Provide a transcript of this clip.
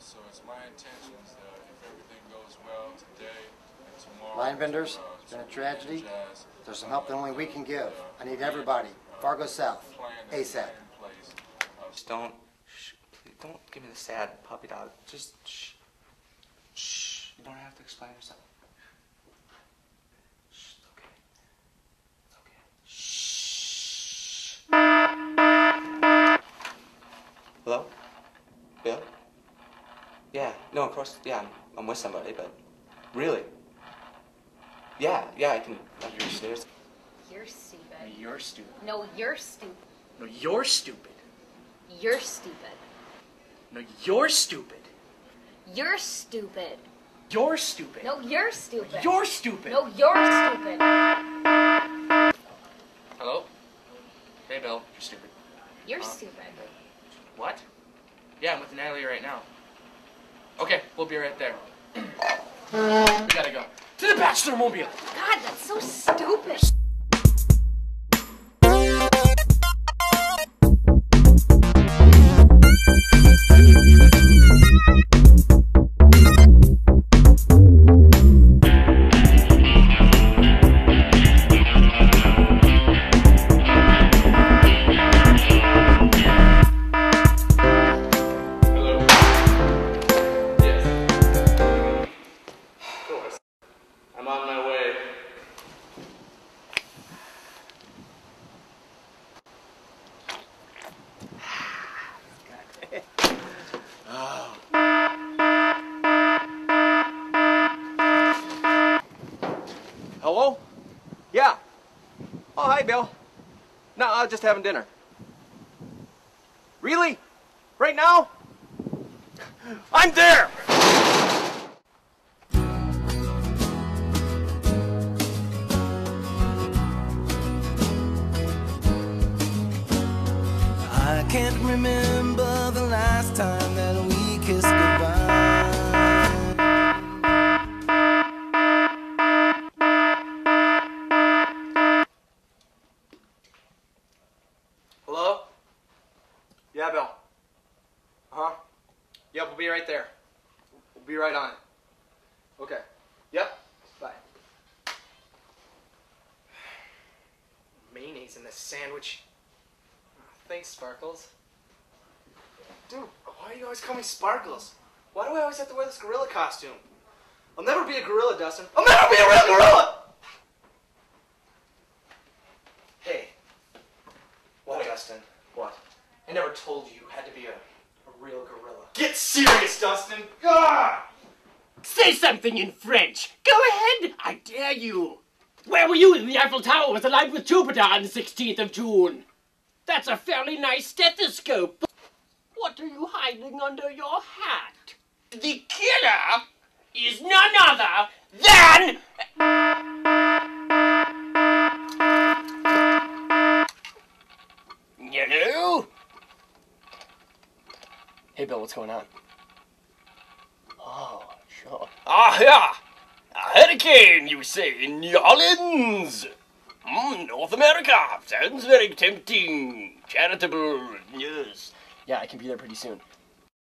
So it's my intentions that if everything goes well today and tomorrow... Linebenders, it's been a tragedy. There's some help that only we can give. I need everybody. Fargo South, ASAP. Just don't... Shh, please, don't give me the sad puppy dog. Just shh. Shh. You don't have to explain yourself. Hello? Bill? Yeah, no, of course, yeah, I'm with somebody, but really? Yeah, I can. You're serious. You're stupid. You're stupid. No, you're stupid. No, you're stupid. You're stupid. No, you're stupid. You're stupid. You're stupid. No, you're stupid. You're stupid. No, you're stupid. Hello? Hey, Bill, you're stupid. You're stupid. What? Yeah, I'm with Natalie right now. Okay, we'll be right there. We gotta go. To the Bachelor Mobile! God, that's so stupid! Hello? Yeah. Oh, hi, Bill. No, I was just having dinner. Really? Right now? I'm there! I can't remember the last time that we kissed goodbye. Yeah, Bill. Uh-huh. Yep, we'll be right there. We'll be right on it. Okay. Yep. Bye. Mayonnaise in this sandwich. Thanks, Sparkles. Dude, why do you always call me Sparkles? Why do I always have to wear this gorilla costume? I'll never be a gorilla, Dustin. I'll never be a real gorilla! Hey. What, Dustin? What? I never told you had to be a real gorilla. Get serious, Dustin! Ah! Say something in French! Go ahead! I dare you! Where were you when the Eiffel Tower was aligned with Jupiter on the 16th of June? That's a fairly nice stethoscope. What are you hiding under your hat? The killer is none other than... Hello? Hey, Bill, what's going on? Oh, sure. Ah, yeah! A hurricane, you say, in New Orleans! North America! Sounds very tempting. Charitable, yes. Yeah, I can be there pretty soon.